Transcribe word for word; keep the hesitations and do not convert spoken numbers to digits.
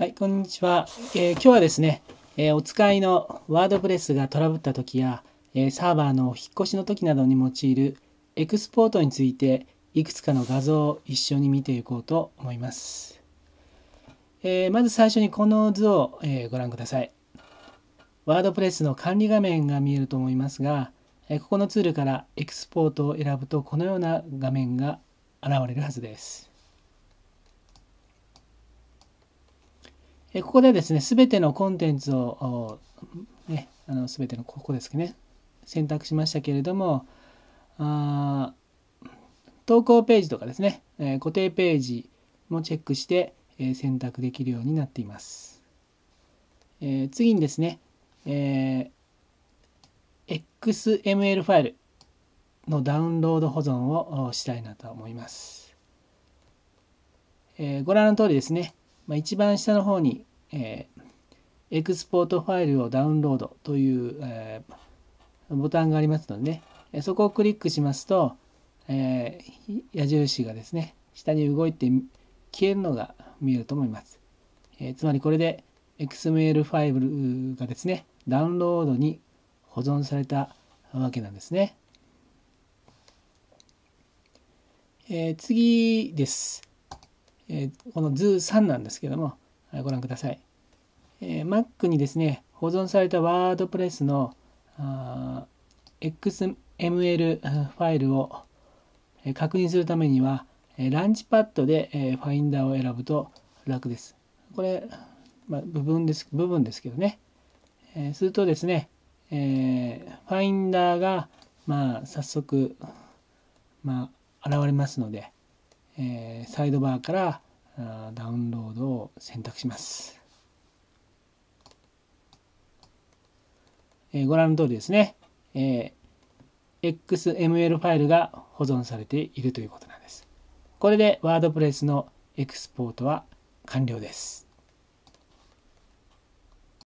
はい、こんにちは。えー、今日はですね、えー、お使いの WordPress がトラブった時や、えー、サーバーの引っ越しの時などに用いるエクスポートについていくつかの画像を一緒に見ていこうと思います。えー、まず最初にこの図を、えー、ご覧ください。WordPress の管理画面が見えると思いますが、えー、ここのツールからエクスポートを選ぶとこのような画面が現れるはずです。ここでですね、すべてのコンテンツを、ね、あのすべてのここですね、選択しましたけれども、あ投稿ページとかですね、えー、固定ページもチェックして、えー、選択できるようになっています。えー、次にですね、えー、エックスエムエル ファイルのダウンロード保存をしたいなと思います。えー、ご覧の通りですね、まあ、一番下の方に、えー、エクスポートファイルをダウンロードという、えー、ボタンがありますので、ね、そこをクリックしますと、えー、矢印がですね、下に動いて消えるのが見えると思います。えー、つまりこれで エックスエムエル ファイルがですね、ダウンロードに保存されたわけなんですね。えー、次です。この図さんなんですけども、ご覧ください。Mac にですね、保存された WordPress の エックスエムエル ファイルを確認するためには、ランチパッドでファインダーを選ぶと楽です。これ、まあ、部分です、部分ですけどね。するとですね、ファインダーが、まあ、早速、まあ、現れますので、サイドバーからダウンロードを選択します。ご覧の通りですね、エックスエムエル ファイルが保存されているということなんです。これで WordPress のエクスポートは完了です。